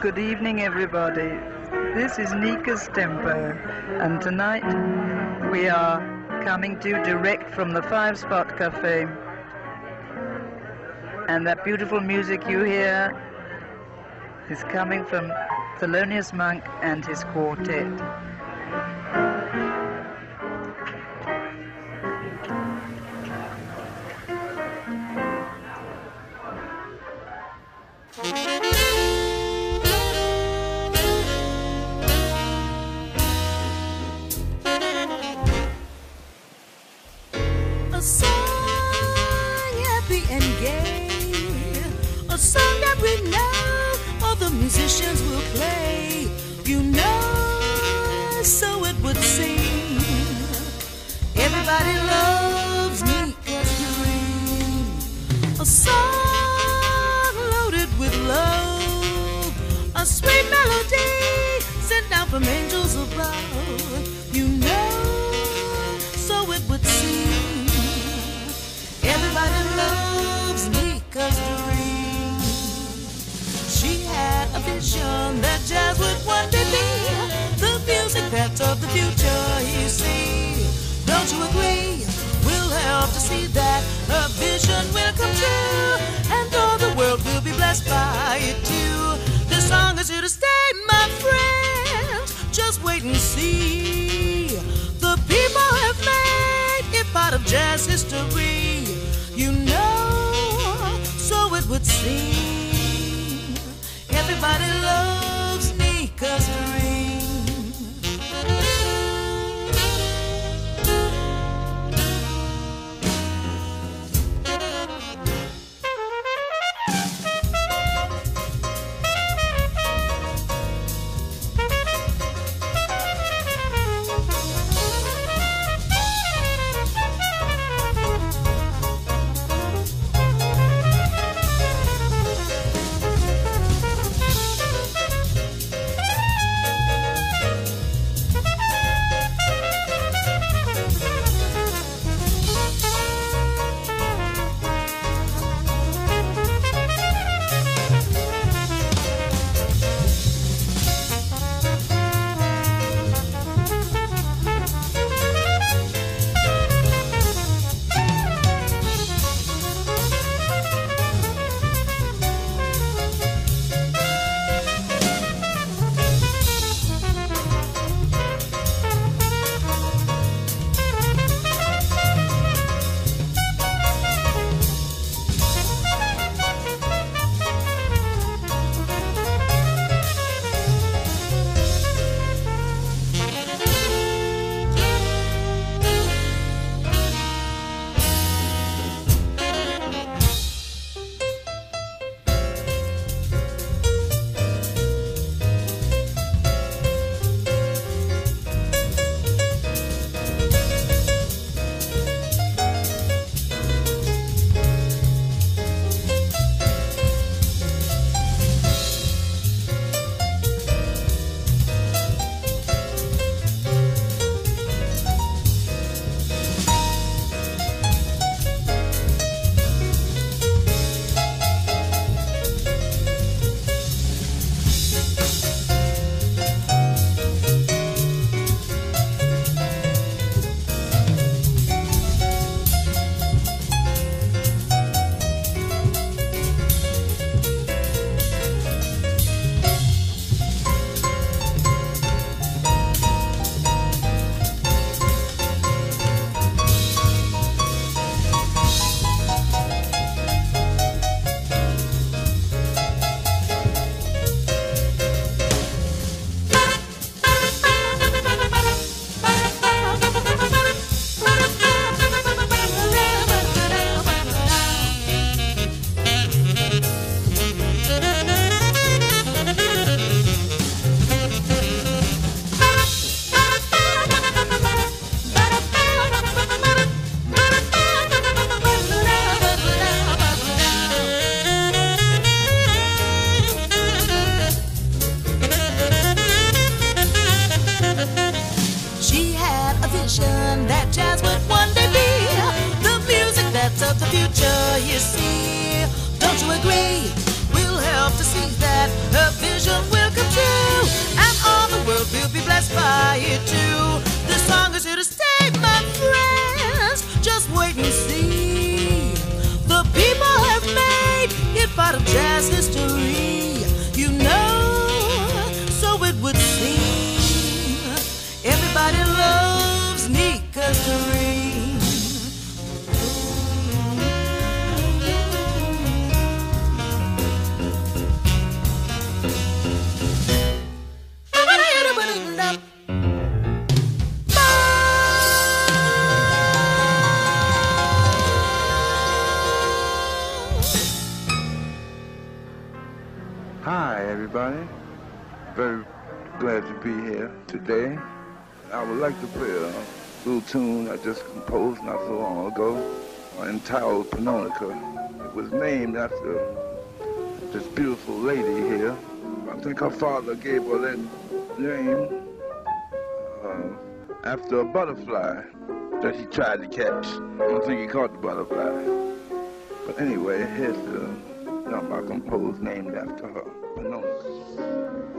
Good evening, everybody. This is Nica's Tempo, and tonight we are coming to you direct from the Five Spot Cafe. And that beautiful music you hear is coming from Thelonious Monk and his quartet. A song happy and gay, a song that we know all the musicians will play. You know, so it would seem. Everybody loves Nica's Dream. A song loaded with love, a sweet melody sent down from angels above. You know, so it would seem. Everybody loves Nica's Dream. She had a vision that jazz would one day be the music path of the future, you see. Don't you agree? We'll help to see that her vision will come true, and all the world will be blessed by it too. This song is here to stay, my friends. Just wait and see. The people have made it part of jazz history. You know, so it would seem. Everybody loves Nica's Dream. That jazz would one day be the music that's of the future, you see. Don't you agree? We'll will help to see that her vision will come true, and all the world will be blessed by it too. This song is here to stay, my friends. Just wait and see. The people have made it part of jazz history, you know, so it would seem. Everybody loves Nica's Dream. Hi, everybody. Very glad to be here today. I would like to play a little tune I just composed not so long ago, entitled Pannonica. It was named after this beautiful lady here. I think her father gave her that name after a butterfly that he tried to catch. I don't think he caught the butterfly. But anyway, here's the number I composed named after her. Pannonica.